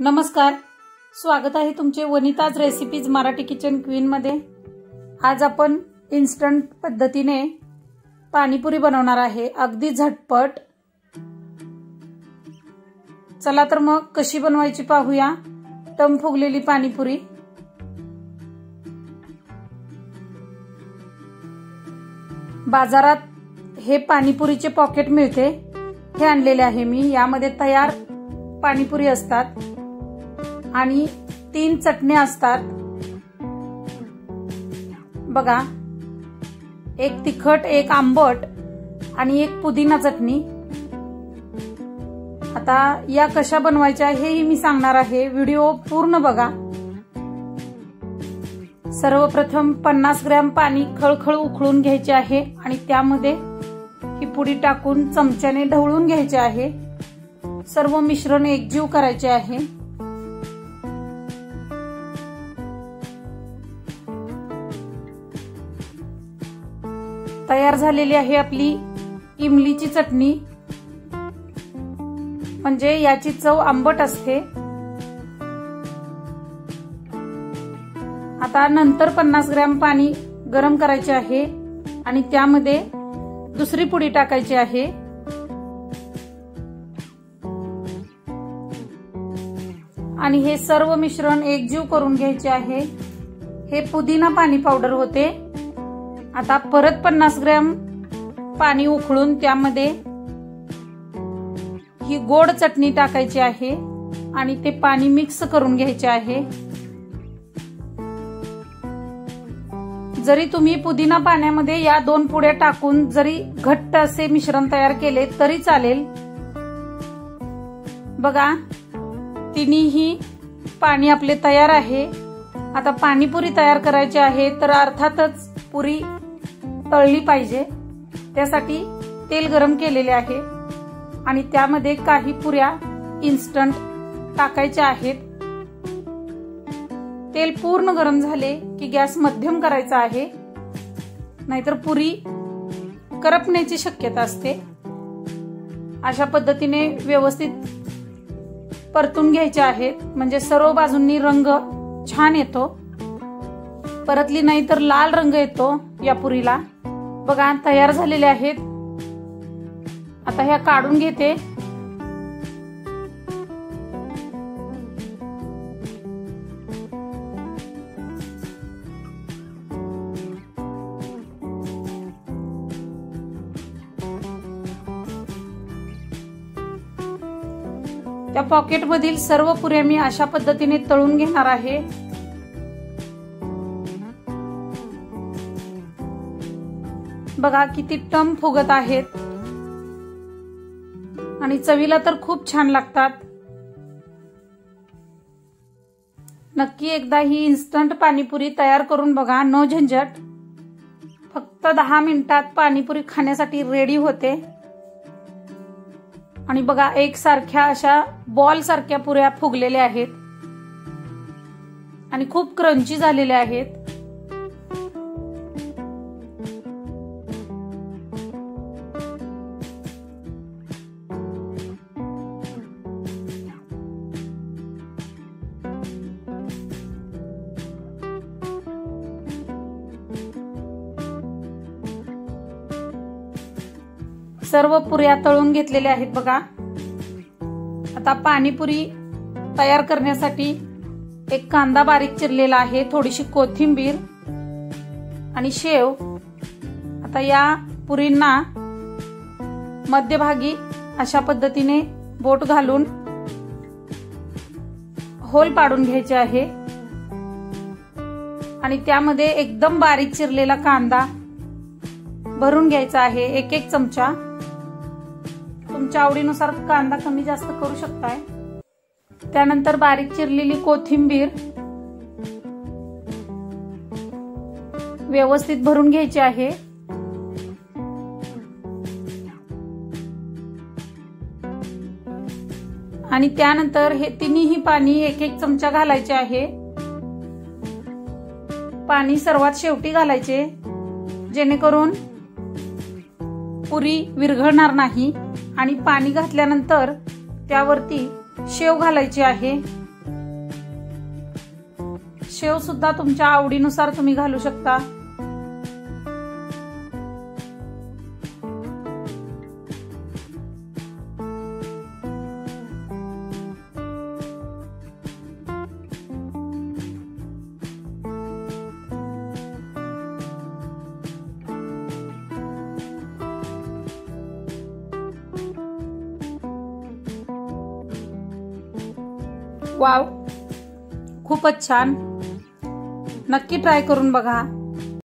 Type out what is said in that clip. नमस्कार, स्वागत आहे तुमचे Vanita's recipes Marathi kitchen queen मध्ये। आज आपण इंस्टंट पद्धतीने पानीपुरी बनवणार आहे, अगदी झटपट। चला तर मग कशी बनवायची पाहूया टम फुगलेली पानीपुरी। बाजारात हे पानीपुरीचे पॉकेट मिळते, हे आणलेले आहे मी। यामध्ये तयार पानीपुरी असतात आणि 3 चटण्या असतात। बघा, एक तिखट, एक आंबट आणि एक पुदिना चटणी। आता या कशा बनवायच्या हेही मी सांगणार आहे, व्हिडिओ पूर्ण बघा। सर्वप्रथम 50 ग्रॅम पाणी खळखळ उकळून घ्यायचे आहे आणि त्यामध्ये ही पुडी टाकून चमच्याने ढवळून घ्यायचे आहे। सर्व मिश्रण एकजीव करायचे आहे। तयार झालेली आहे आपली इमलीची चटणी, म्हणजे याची चव आंबट असते। आता नंतर 50 ग्रॅम पाणी गरम करायचे आहे आणि त्यामध्ये दुसरी पुडी टाकायची आहे। आणि हे सर्व मिश्रण एकजीव करून घ्यायचे आहे। हे पुदिना पाणी पावडर होते। आता परत 50 ग्रॅम पाणी उकळून त्यामध्ये ही गोड चटणी टाकायची आहे आणि ते पाणी मिक्स करून घ्यायचे आहे। जरी तुम्ही पुदिना पाण्यामध्ये या 2 पुड्या टाकून जरी घट्ट असे मिश्रण तयार केले तरी चालेल। बघा, तिन्ही पाणी आपले तयार आहे। आता पाणीपुरी तयार करायची आहे तर अर्थातच पुरी तळली पाहिजे। त्यासाठी तेल गरम केलेले आहे आणि त्यामध्ये काही पुऱ्या इंस्टंट टाकायच्या आहेत। तेल पूर्ण गरम झाले की गॅस मध्यम करायचा आहे, नाहीतर पुरी करपण्याची शक्यता असते। अशा पद्धतीने व्यवस्थित परतून घ्यायचे आहेत, म्हणजे सर्व बाजूंनी रंग छान येतो। परतली नाही तर लाल रंग येतो या पुरीला। बघा, तयार झालेले आहेत। आता ह्या काढून घेते। त्या पॉकेट मधील सर्व पुऱ्या मी अशा पद्धतीने तळून घेणार आहे। बघा किती टम फुगत आहेत आणि चवीला तर खूप छान लागतात। नक्की एकदा ही इन्स्टंट पाणीपुरी तयार करून बघा, नो झंझट। फक्त 10 मिनिटात पाणीपुरी खाण्यासाठी रेडी होते। आणि बघा, एकसारख्या अशा बॉल सारख्या पुऱ्या फुगलेल्या आहेत आणि खूप क्रंची झालेल्या आहेत। सर्व पुऱ्या तळून घेतलेल्या आहेत बघा। आता पाणीपुरी तयार करण्यासाठी एक कांदा बारीक चिरलेला आहे, थोडीशी कोथिंबीर आणि शेव। आता या पुरींना मध्यभागी अशा पद्धतीने बोट घालून होल पाडून घ्यायचे आहे आणि त्यामध्ये एकदम बारीक चिरलेला कांदा भरून घ्यायचा आहे, एक एक चमचा। तुमच्या आवडीनुसार कांदा कमी जास्त करू शकताय। त्यानंतर बारीक चिरलेली कोथिंबीर व्यवस्थित भरून घ्यायची आहे। आणि त्यानंतर हे तिन्ही पाणी एक एक चमचा घालायचे आहे। पाणी सर्वात शेवटी घालायचे, जेणेकरून पुरी विरघळणार नाही। आणि पाणी घातल्यानंतर त्यावरती शेव घालायची आहे। शेव सुद्धा तुमच्या आवडीनुसार तुम्ही घालू शकता। वाव, खूपच छान, नक्की ट्राय करून बघा।